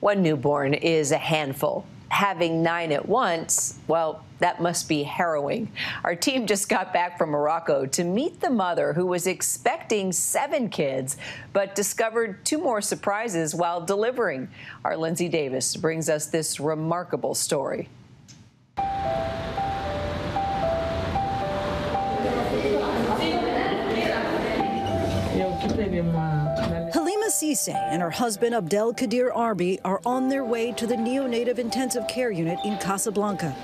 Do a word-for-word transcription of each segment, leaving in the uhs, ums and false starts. One newborn is a handful. Having nine at once, well, that must be harrowing. Our team just got back from Morocco to meet the mother who was expecting seven kids, but discovered two more surprises while delivering. Our Lindsey Davis brings us this remarkable story. Halima Cissé and her husband Abdelkader Arby are on their way to the neonatal intensive care unit in Casablanca.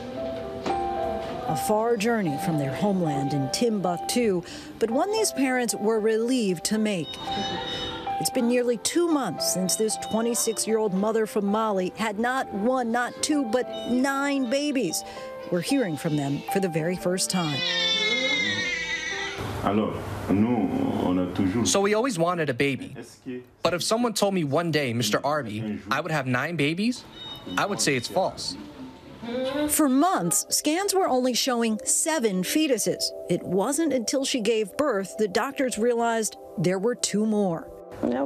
A far journey from their homeland in Timbuktu, but one these parents were relieved to make. It's been nearly two months since this twenty-six-year-old mother from Mali had not one, not two, but nine babies. We're hearing from them for the very first time. So we always wanted a baby, but if someone told me one day, Mister Arby, I would have nine babies, I would say it's false. For months, scans were only showing seven fetuses. It wasn't until she gave birth that doctors realized there were two more. There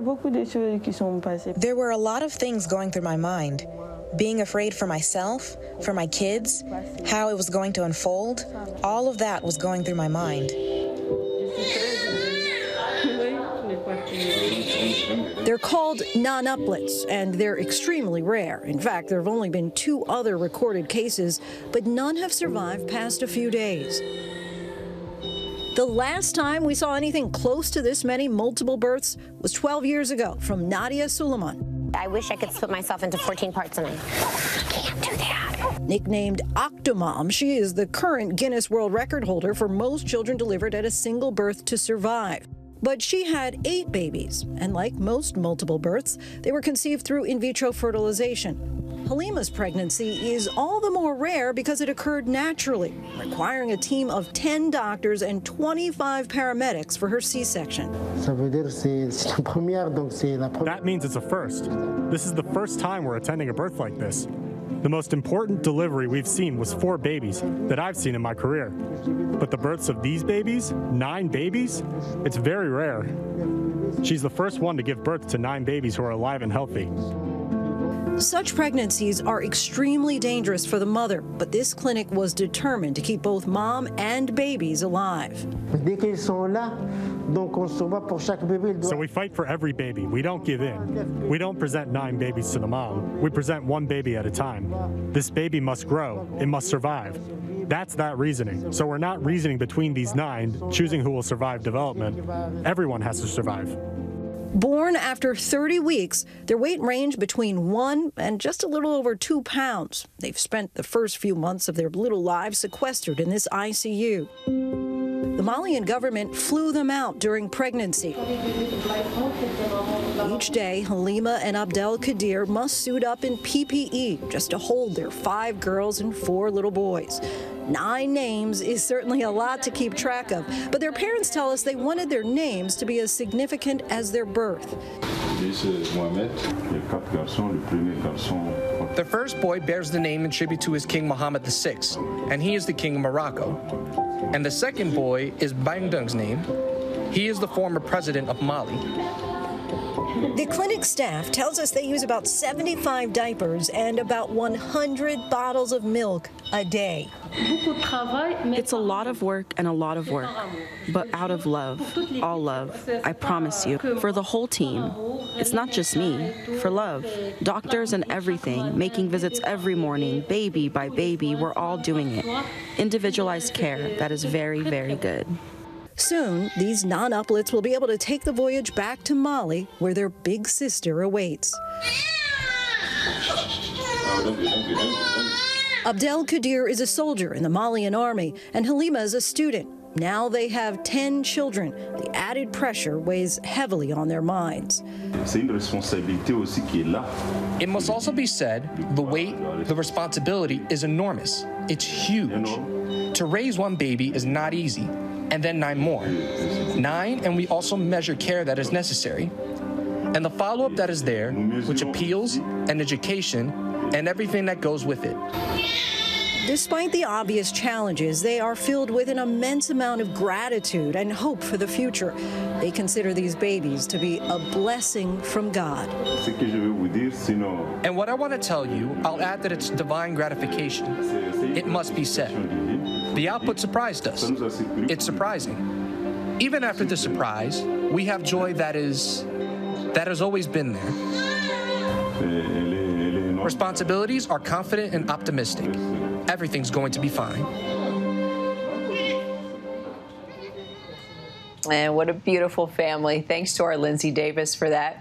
were a lot of things going through my mind. Being afraid for myself, for my kids, how it was going to unfold, all of that was going through my mind. They're called non-uplets, and they're extremely rare. In fact, there have only been two other recorded cases, but none have survived past a few days. The last time we saw anything close to this many multiple births was twelve years ago from Nadya Suleman. I wish I could split myself into fourteen parts, and I can't do that. Nicknamed Octomom, she is the current Guinness World Record holder for most children delivered at a single birth to survive. But she had eight babies, and like most multiple births, they were conceived through in vitro fertilization. Halima's pregnancy is all the more rare because it occurred naturally, requiring a team of ten doctors and twenty-five paramedics for her C-section. That means it's a first. This is the first time we're attending a birth like this. The most important delivery we've seen was four babies that I've seen in my career. But the births of these babies, nine babies, it's very rare. She's the first one to give birth to nine babies who are alive and healthy. Such pregnancies are extremely dangerous for the mother, but this clinic was determined to keep both mom and babies alive. So we fight for every baby. We don't give in. We don't present nine babies to the mom. We present one baby at a time. This baby must grow. It must survive. That's that reasoning. So we're not reasoning between these nine, choosing who will survive development. Everyone has to survive. Born after thirty weeks, their weight ranged between one and just a little over two pounds. They've spent the first few months of their little lives sequestered in this I C U. The Malian government flew them out during pregnancy. Each day, Halima and Abdelkader must suit up in P P E just to hold their five girls and four little boys. Nine names is certainly a lot to keep track of, but their parents tell us they wanted their names to be as significant as their birth. The first boy bears the name in tribute to his king Mohammed the sixth, and he is the king of Morocco. And the second boy is Bangdung's name. He is the former president of Mali. The clinic staff tells us they use about seventy-five diapers and about one hundred bottles of milk a day. It's a lot of work and a lot of work, but out of love, all love, I promise you, for the whole team. It's not just me, for love. Doctors and everything, making visits every morning, baby by baby, we're all doing it. Individualized care, that is very, very good. Soon, these non-uplets will be able to take the voyage back to Mali, where their big sister awaits. Abdelkader is a soldier in the Malian army, and Halima is a student. Now they have ten children. The added pressure weighs heavily on their minds. It must also be said, the weight, the responsibility is enormous. It's huge. To raise one baby is not easy. And then nine more. Nine, and we also measure care that is necessary. And the follow-up that is there, which appeals and education and everything that goes with it. Despite the obvious challenges, they are filled with an immense amount of gratitude and hope for the future. They consider these babies to be a blessing from God. And what I want to tell you, I'll add that it's divine gratification. It must be said. The output surprised us. It's surprising. Even after the surprise, we have joy that is, that has always been there. Responsibilities are confident and optimistic. Everything's going to be fine. And what a beautiful family. Thanks to our Lindsey Davis for that.